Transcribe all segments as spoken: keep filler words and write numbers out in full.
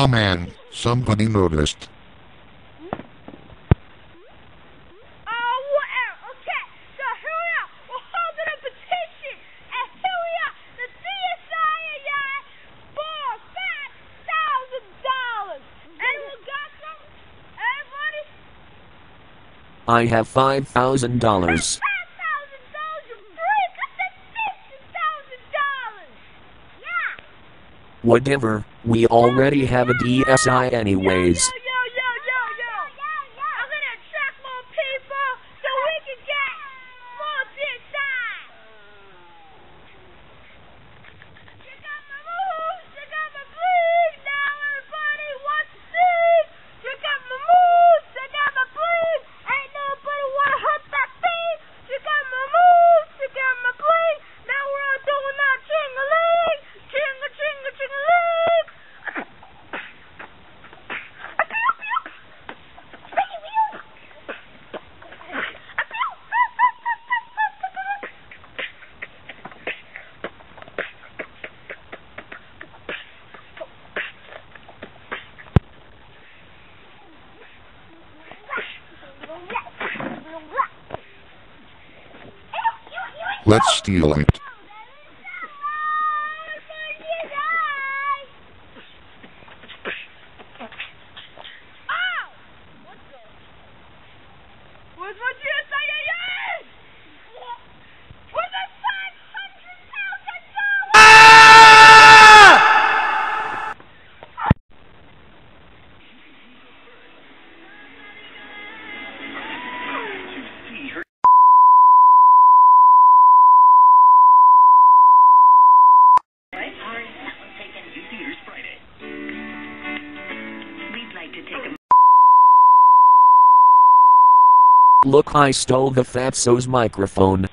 Oh man, somebody noticed. Oh, well, okay, so here we are. We're holding a petition. And here we are. The C S I A for five thousand dollars. Anyone got some? Everybody? I have five thousand dollars. Whatever, we already have a D S I anyways. Yo, yo, yo, yo, yo, yo, yo. I'm gonna attract more people so we can get more D S I. Check out my moves, check out my bleed. Now everybody wants to see. Check out my moves, check out my bleed. Ain't nobody wanna hurt that thing. Check out my moves, check out my bleed. Now we're all doing our jing-a-ling. Jingle, jingle, jingle, look! I feel you! I feel you! I feel you! Let's steal it. Look, I stole the Fatso's microphone.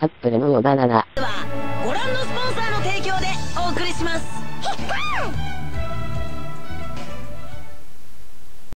アップルの小田奈々。ではご覧のスポンサーの提供でお送りします。